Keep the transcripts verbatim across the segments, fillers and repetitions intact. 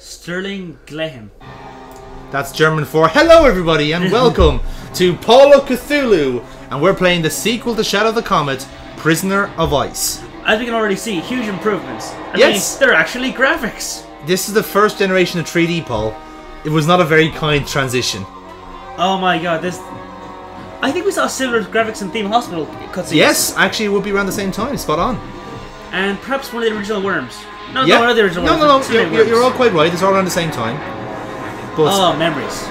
Sterling Glehem. That's German for hello everybody and welcome to Call of Cthulhu, and we're playing the sequel to Shadow of the Comet, Prisoner of Ice. As we can already see, huge improvements. I yes! mean, they're actually graphics. This is the first generation of three D, Paul. It was not a very kind transition. Oh my god, this... I think we saw similar graphics in Theme Hospital cutscenes. Yes, actually it would be around the same time, spot on. And perhaps one of the original worms. No, yeah. no, one of the original no, worms. No, no, no, you're, you're, you're all quite right, it's all around the same time. But oh, memories.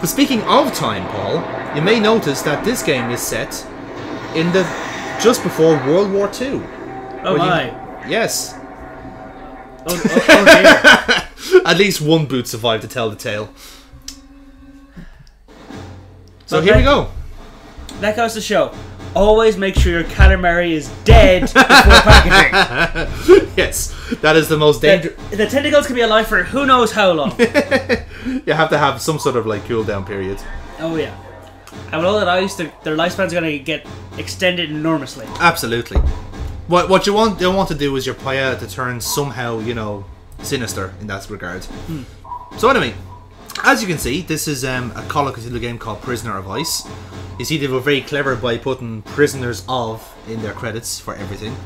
But speaking of time, Paul, you may notice that this game is set in the... just before World War Two. Oh my. You... Yes. Oh, oh, oh, at least one boot survived to tell the tale. So okay. Here we go. That goes to show. Always make sure your calamari is dead before packaging. Yes, that is the most dangerous. The, the tentacles can be alive for who knows how long. You have to have some sort of like cool down period. Oh yeah. And with all that ice, their, their lifespans are going to get extended enormously. Absolutely. What what you want don't want to do is your Paya to turn somehow, you know, sinister in that regard. Hmm. So anyway, as you can see, this is um, a Call of Cthulhu game called Prisoner of Ice. You see, they were very clever by putting Prisoners of in their credits for everything.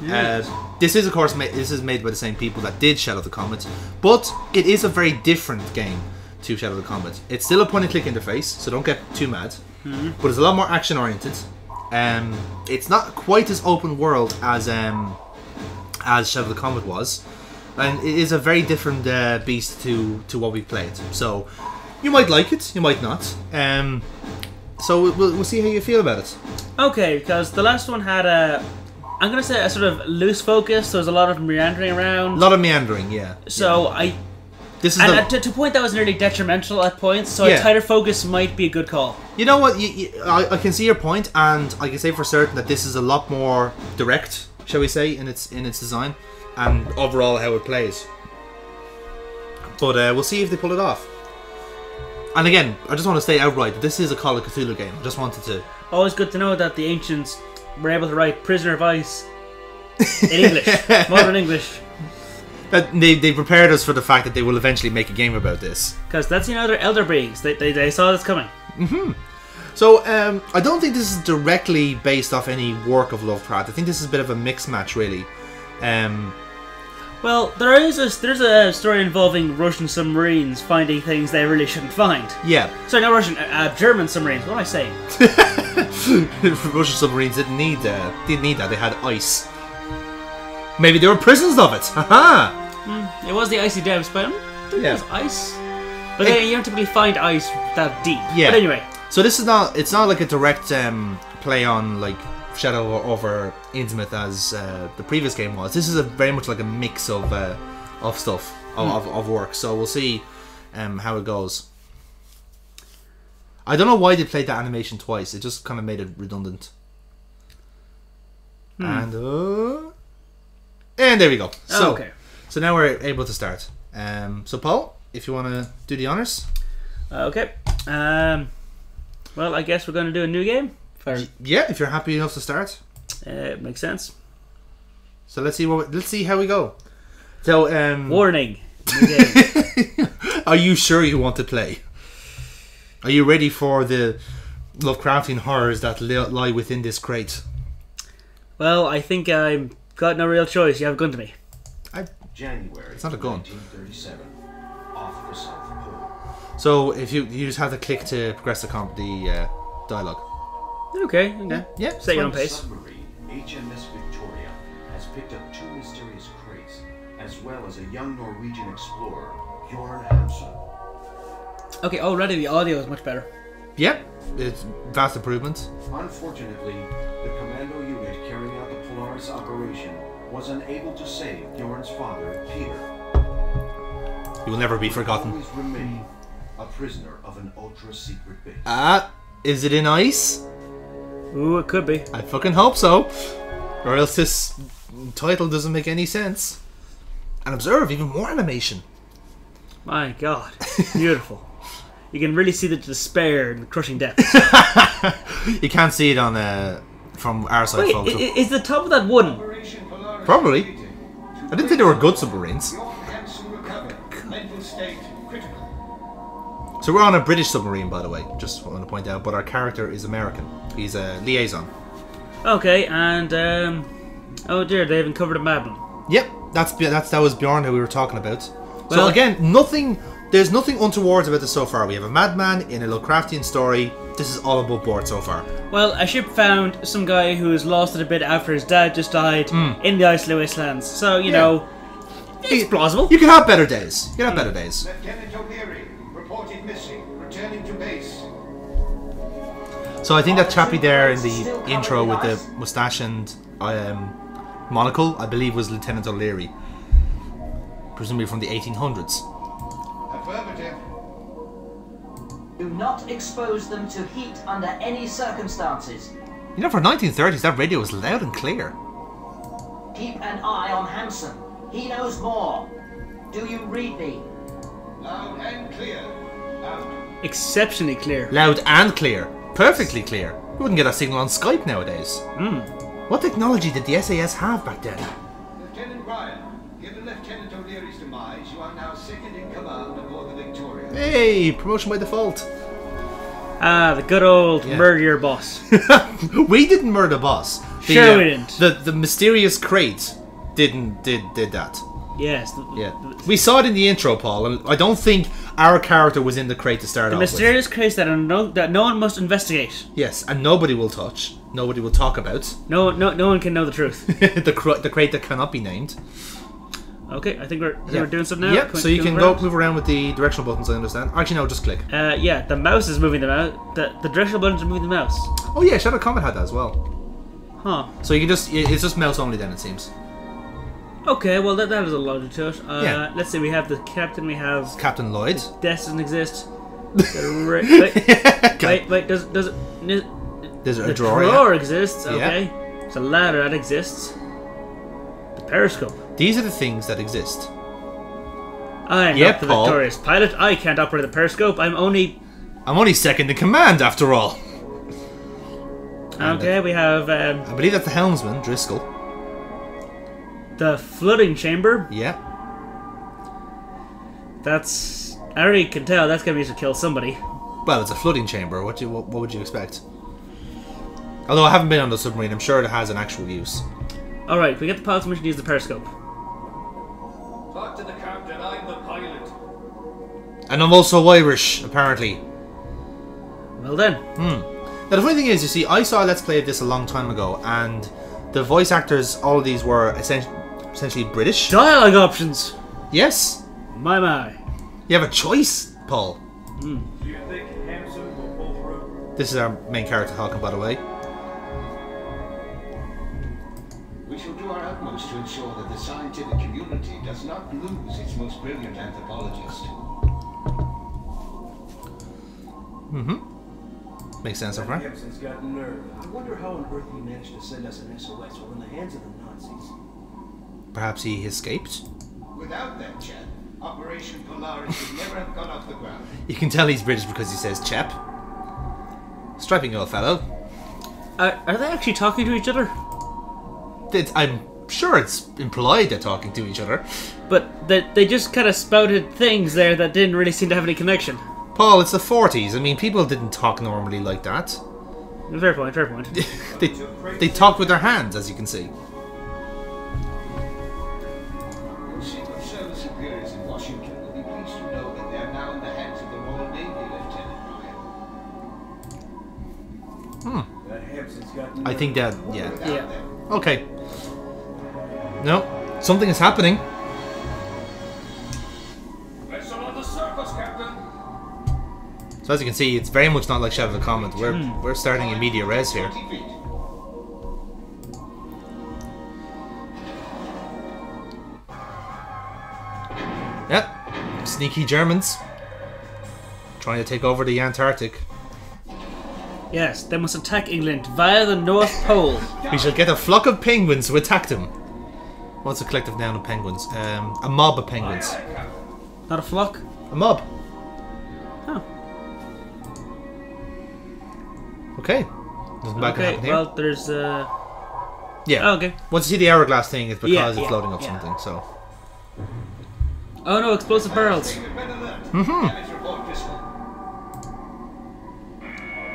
Yes. Uh, this is, of course, ma this is made by the same people that did Shadow of the Comet, but it is a very different game. To Shadow of the Comet. It's still a point-and-click interface, so don't get too mad. Mm-hmm. But it's a lot more action-oriented. Um, it's not quite as open-world as um, as Shadow of the Comet was, and it is a very different uh, beast to to what we played. So you might like it, you might not. Um, so we'll we'll see how you feel about it. Okay, because the last one had a. I'm gonna say a sort of loose focus. There was a lot of meandering around. A lot of meandering, yeah. So yeah. I. This is and the, to, to point that was nearly detrimental at points, so yeah. A tighter focus might be a good call. You know what? You, you, I, I can see your point, and I can say for certain that this is a lot more direct, shall we say, in its in its design, and overall how it plays. But uh, we'll see if they pull it off. And again, I just want to state outright that this is a Call of Cthulhu game. I just wanted to. Always good to know that the ancients were able to write Prisoner of Ice in English, modern English. That they, they prepared us for the fact that they will eventually make a game about this. Because that's, you know, their elder beings. They, they, they saw this coming. Mm-hmm. So, um, I don't think this is directly based off any work of Lovecraft. I think this is a bit of a mixed match, really. Um, well, there is a, there's a story involving Russian submarines finding things they really shouldn't find. Yeah. Sorry, not Russian, uh, German submarines. What am I saying? Russian submarines didn't need, uh, didn't need that. They had ice. Maybe there were prisons of it. Haha. Mm, it was the icy depths, but I don't think yeah. it was ice. But it, then you don't typically find ice that deep. Yeah. But anyway. So this is not. It's not like a direct um, play on like Shadow over Innsmouth as uh, the previous game was. This is a very much like a mix of uh, of stuff of, mm. of of work. So we'll see um, how it goes. I don't know why they played that animation twice. It just kind of made it redundant. Mm. And. Uh, And there we go. So, oh, okay. So now we're able to start. Um, so Paul, if you want to do the honors. Okay. Um, well, I guess we're going to do a new game. Or... Yeah, if you're happy enough to start. Uh, makes sense. So let's see what. We, let's see how we go. So um... warning. New game. Are you sure you want to play? Are you ready for the Lovecraftian horrors that lie within this crate? Well, I think I'm. Got no real choice. You have a gun to me. I... January. It's not a gun. nineteen thirty-seven, off the South Pole. So if you you just have to click to progress the comp, the uh, dialogue. Okay. Yeah. Yeah. Set your own pace. Submarine H M S Victoria has picked up two mysterious crates, as well as a young Norwegian explorer, Jorn Hansen. Okay. Already the audio is much better. Yeah. It's vast improvement. Unfortunately, the commando unit carrying out the Polaris operation was unable to save Bjorn's father, Peter. He will never be forgotten. He will always remain a prisoner of an ultra-secret base. Ah, is it in ice? Ooh, it could be. I fucking hope so. Or else this title doesn't make any sense. And observe, even more animation. My god, beautiful. You can really see the despair and crushing death. You can't see it on uh, from our side. Wait, folks. It, is the top of that wooden? Probably. I didn't think they were good submarines. state critical. So we're on a British submarine, by the way, just want to point out, but our character is American. He's a liaison. Okay, and, um, oh dear, they haven't covered a Madeline. Yep, that's, that's, that was Bjorn who we were talking about. Well, so again, nothing, there's nothing untoward about this so far. We have a madman in a Lovecraftian story. This is all above board so far. Well, a ship found some guy who was lost it a bit after his dad just died mm. in the Iceland wastelands. So, you yeah. know, it's you, plausible. You can have better days. You can have mm. better days. Lieutenant O'Leary, reported missing, returning to base. So I think that chappie there in the intro with the moustache and um, monocle, I believe, was Lieutenant O'Leary. Presumably from the eighteen hundreds. Affirmative. Do not expose them to heat under any circumstances. You know, for nineteen thirties, that radio was loud and clear. Keep an eye on Hampson. He knows more. Do you read me? Loud and clear. Loud. Exceptionally clear. Loud and clear. Perfectly clear. You wouldn't get a signal on Skype nowadays. Mm. What technology did the S A S have back then? Lieutenant Ryan, given Lieutenant O'Leary's demise, you are now second in command aboard the Victoria. Hey, promotion by default. Ah, the good old yeah. murder your boss. We didn't murder boss. The, sure uh, we didn't. The, the mysterious crate didn't did did that. Yes. Yeah. We saw it in the intro, Paul, and I don't think our character was in the crate to start off with. The mysterious crate that no that no one must investigate. Yes, and nobody will touch. Nobody will talk about. No, no, no one can know the truth. the cr the crate that cannot be named. Okay, I think we're, yeah. we're doing something now. Yep. Can so you can go around? move around with the directional buttons. I understand. Actually, no, just click. Uh, yeah, the mouse is moving the mouse. The the directional buttons are moving the mouse. Oh yeah, Shadow Comet had that as well. Huh. So you can just it's just mouse only then, it seems. Okay, well that, that is a logic to it. Uh, yeah. Let's see, we have the captain, we have... Captain Lloyd. Death doesn't exist. wait, wait, wait, does, does it... There's a drawer, The drawer yeah. exists, okay. Yeah. There's a ladder that exists. The periscope. These are the things that exist. I am yeah, not the Paul. victorious pilot. I can't operate the periscope. I'm only... I'm only second in command, after all. Okay, we have... Um, I believe that's the helmsman, Driscoll. The flooding chamber. Yeah. That's. I already can tell that's gonna be to kill somebody. Well, it's a flooding chamber. What do you, what, what would you expect? Although I haven't been on the submarine, I'm sure it has an actual use. All right, we get the pilot's permission to use the periscope. Talk to the captain. I'm the pilot. And I'm also Irish, apparently. Well then. Hmm. Now the funny thing is, you see, I saw a Let's Play of this a long time ago, and the voice actors, all of these were essentially. Essentially British. Dialogue options! Yes. My, my. You have a choice, Paul. Mm. Do you think Hampson will pull through? This is our main character, Hawken, by the way. We shall do our utmost to ensure that the scientific community does not lose its most brilliant anthropologist. Mm-hmm. Makes sense, right? Hampson's got nerve. I wonder how on earth he managed to send us an S O S while in the hands of the Nazis. Perhaps he escaped? Without that chap, Operation Polaris would never have gone off the ground. You can tell he's British because he says chap. Striping old fellow. Uh, are they actually talking to each other? It's, I'm sure it's implied they're talking to each other. But they, they just kind of spouted things there that didn't really seem to have any connection. Paul, it's the forties. I mean, people didn't talk normally like that. Fair point, fair point. they, they talked with their hands, as you can see. I think that, yeah. Yeah. Okay. No, something is happening. Vessel on the surface, Captain. So as you can see, it's very much not like Shadow of the Comet. We're mm. we're starting in media res here. Yep. Sneaky Germans trying to take over the Antarctic. Yes, they must attack England via the North Pole. We shall get a flock of penguins to attack them. What's a collective noun of penguins? Um, a mob of penguins. Not a flock? A mob. Oh. Okay. Nothing bad can happen here. Well, there's uh... yeah. Oh, okay. Once you see the hourglass thing, it's because yeah, it's yeah, loading up yeah. something, so... Oh no, explosive barrels. Mm-hmm.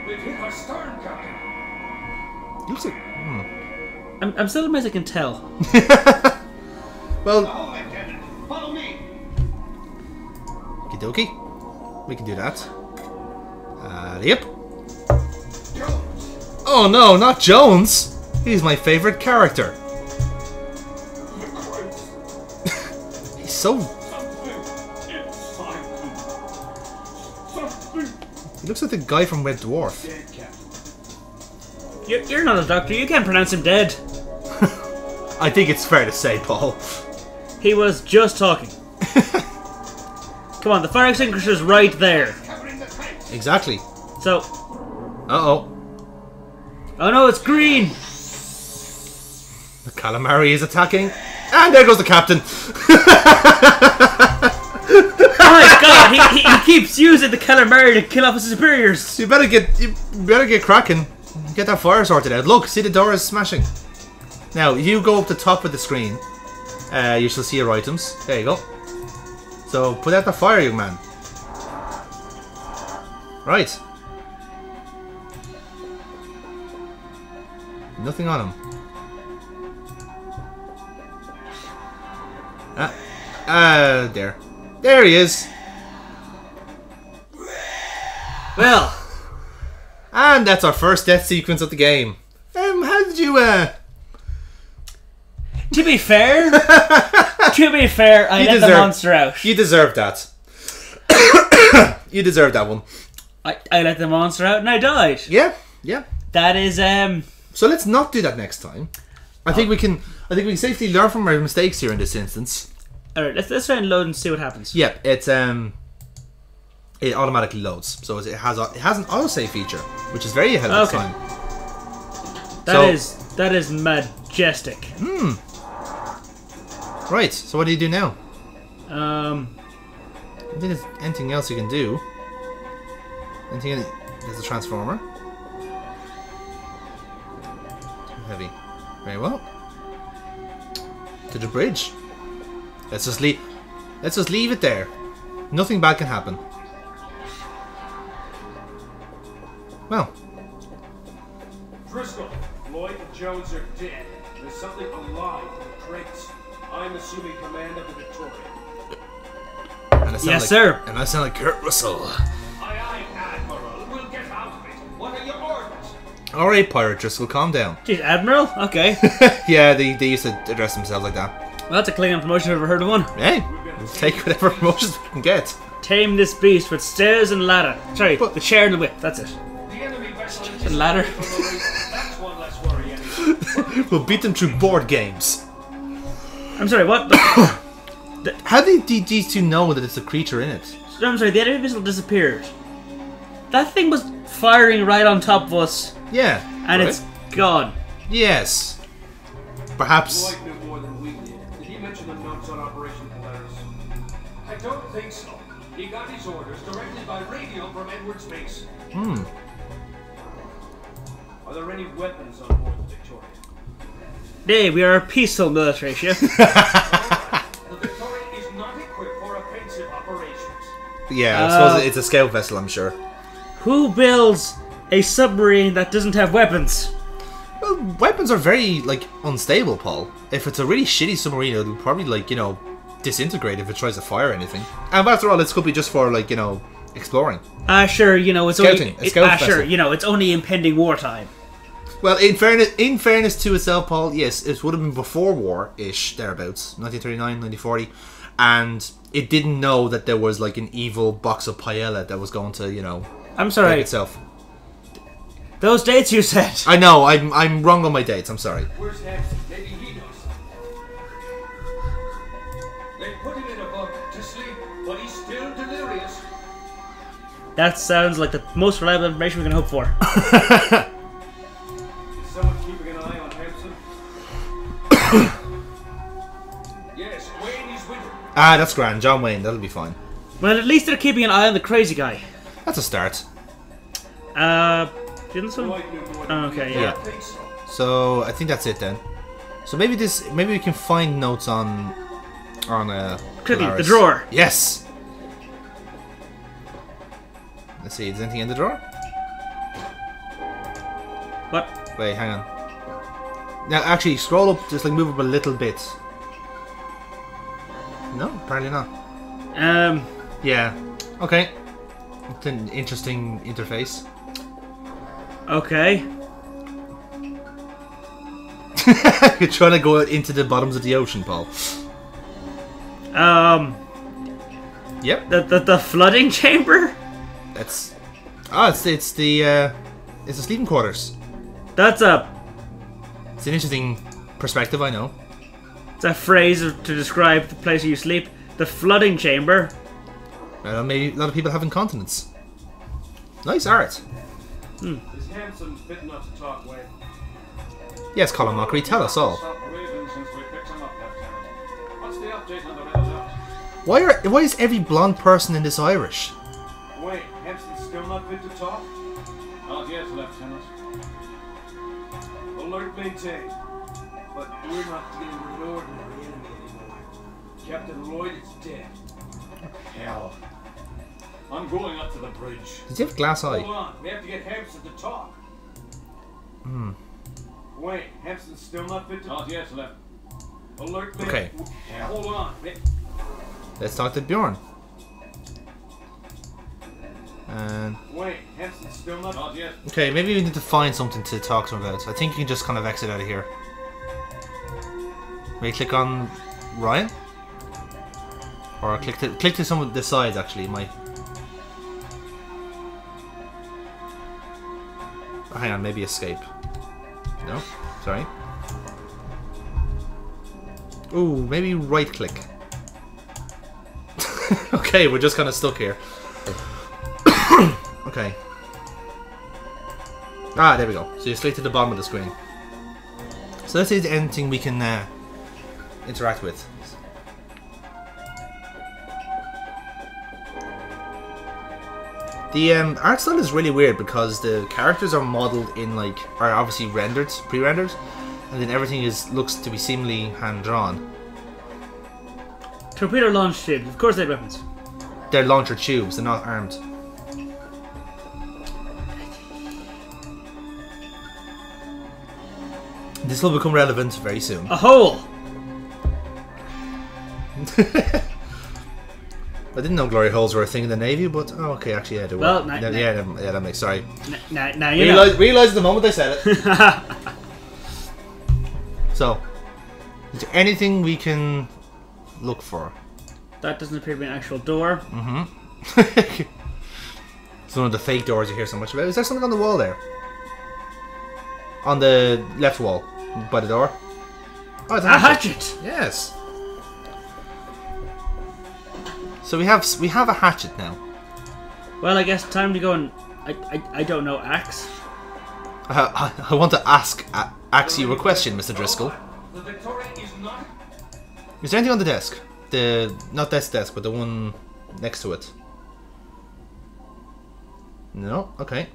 We've hit our stern, Captain. Looks like... Hmm. I'm, I'm still amazed I can tell. Well... Follow me. Okie dokie. We can do that. Uh, yep. Jones. Oh no, not Jones! He's my favourite character. He's so... He looks like the guy from Red Dwarf. You're, you're not a doctor, you can't pronounce him dead. I think it's fair to say, Paul. He was just talking. Come on, the fire extinguisher's right there. Exactly. So... Uh-oh. Oh no, it's green! The calamari is attacking. And there goes the captain! Oh my god, he, he, he keeps using the calamari to kill off his superiors! You better get you better get cracking. Get that fire sorted out. Look, see, the door is smashing. Now, you go up the top of the screen. Uh, you shall see your items. There you go. So, put out the fire, young man. Right. Nothing on him. Ah, uh, there. There he is. Well. And that's our first death sequence of the game. Um, how did you, uh... To be fair, to be fair, I you let deserve, the monster out. You deserve that. You deserve that one. I, I let the monster out and I died. Yeah, yeah. That is, um... So let's not do that next time. I oh. think we can. I think we can safely learn from our mistakes here in this instance. All right, let's let's try and load and see what happens. Yep, yeah, it's um, it automatically loads, so it has it has an autosave feature, which is very ahead of okay. time. That so, is that is majestic. Hmm. Right. So what do you do now? Um, I don't think there's anything else you can do. Anything? There's a transformer. Heavy. Very well. To the bridge. Let's just leave. Let's just leave it there. Nothing bad can happen. Well. Driscoll, Lloyd, and Jones are dead. There's something alive in the crates. I'm assuming command of the Victoria. And I sound yes, like, sir. And I sound like Kurt Russell. Aye, aye, Admiral. We'll get out of it. What are your orders? Alright, Pirate Driscoll, calm down. Jeez, Admiral? Okay. Yeah, they, they used to address themselves like that. Well, that's a Klingon promotion if I've ever heard of one. Hey, we'll take whatever promotions we can get. Tame this beast with stairs and ladder. Sorry, but the chair and the whip, that's it. The enemy vessel and ladder. That's one less worry anyway. We'll beat them through board games. I'm sorry, what? The... How did these two know that it's a creature in it? No, I'm sorry, the enemy vessel disappeared. That thing was firing right on top of us. Yeah. And right. It's gone. Yes. Perhaps. Lloyd knew more than we did. Did he mention the notes on Operation Polaris? I don't think so. He got his orders directly by radio from Edward's base. Hmm. Are there any weapons on board the Victoria? Nay, we are a peaceful military ship. The Victoria is not equipped for offensive operations. Yeah, I uh, suppose it's a scout vessel, I'm sure. Who builds a submarine that doesn't have weapons? Well, weapons are very, like, unstable, Paul. If it's a really shitty submarine, it'll probably, like, you know, disintegrate if it tries to fire anything. And after all, this could be just for, like, you know, exploring. Ah, uh, sure, you know, it's Scouting, only... Ah, uh, sure, you know, it's only impending wartime. Well, in fairness, in fairness to itself, Paul, yes, it would have been before war-ish, thereabouts, nineteen thirty-nine, nineteen forty, and it didn't know that there was, like, an evil box of paella that was going to, you know... I'm sorry. ...itself. Those dates you said. I know. I'm I'm wrong on my dates. I'm sorry. Where's Hampson? Maybe he knows something. They put him in a bunk to sleep, but he's still delirious. That sounds like the most reliable information we can hope for. Is someone keeping an eye on Hampson? Yes, Wayne is with him. Ah, that's grand. John Wayne. That'll be fine. Well, at least they're keeping an eye on the crazy guy. That's a start. Uh. Didn't someone... oh, okay, yeah. yeah. So I think that's it then. So maybe this, maybe we can find notes on on a cookie, Polaris. The drawer. Yes. Let's see, is anything in the drawer? What? Wait, hang on. Now, actually, scroll up, just like move up a little bit. No, apparently not. Um. Yeah. Okay. It's an interesting interface. Okay. You're trying to go out into the bottoms of the ocean, Paul. Um. Yep. The the, the flooding chamber. That's. Ah, oh, it's it's the uh, it's the sleeping quarters. That's a. It's an interesting perspective, I know. It's a phrase to describe the place where you sleep. The flooding chamber. Well, maybe a lot of people have incontinence. Nice art. Hmm. Is Hampson fit enough to talk with? Yes, Colin Mockery, tell us all. Why are why is every blonde person in this Irish? Wait, Hampson's still not fit to talk? Not yet, Lieutenant. Alert maintained, but we're not dealing with an ordinary enemy anymore. Captain Lloyd is dead. Hell, I'm going up to the bridge. Does he have glass eye? Hold on, we have to get Hampson to talk. Hmm. Wait, Hampson's still not fit to talk. Oh, yes, left. Alert me. Okay. Yeah, hold on. Let's talk to Bjorn. And wait, Hampson's still not. Oh, yes. Okay, maybe we need to find something to talk to him about. I think you can just kind of exit out of here. Maybe click on Ryan, or click to click to someone the sides. Actually, it might. Oh, hang on, maybe escape. No, sorry. Ooh, maybe right click. Okay, we're just kind of stuck here. Okay. Ah, there we go. So you slide to the bottom of the screen. So let's see if there's anything we can uh, interact with. The um, art style is really weird because the characters are modelled in like are obviously rendered, pre-rendered, and then everything is looks to be seemingly hand-drawn. Torpedo launch tubes. Of course, they have weapons. They're launcher tubes. They're not armed. This will become relevant very soon. A hole. I didn't know glory holes were a thing in the Navy, but oh, okay, actually, yeah, they were. Well, no, no, no, yeah, no, yeah, that makes sorry. Now no, you realize, know. Realize the moment I said it. So, is there anything we can look for? That doesn't appear to be an actual door. Mm-hmm. It's one of the fake doors you hear so much about. Is there something on the wall there? On the left wall, by the door. Oh, it's a hatchet. hatchet. Yes. So we have we have a hatchet now. Well, I guess time to go and I I, I don't know axe. Uh, I, I want to ask uh, ask you a question, Mister Driscoll. The Victoria is not. Is there anything on the desk? The not this desk, but the one next to it. No. Okay.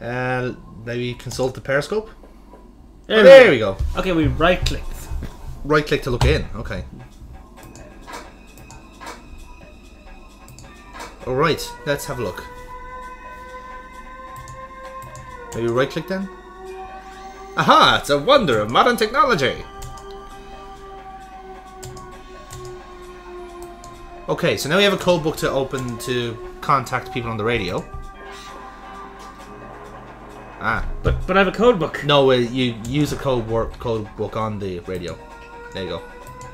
Uh, maybe consult the periscope. There, oh, we, there we go. Okay, we right clicked. Right click to look in. Okay. Alright, let's have a look. Maybe right click then? Aha! It's a wonder of modern technology! Okay, so now we have a code book to open to contact people on the radio. Ah. But but I have a code book. No, uh, you use a code, word, code book on the radio. There you go.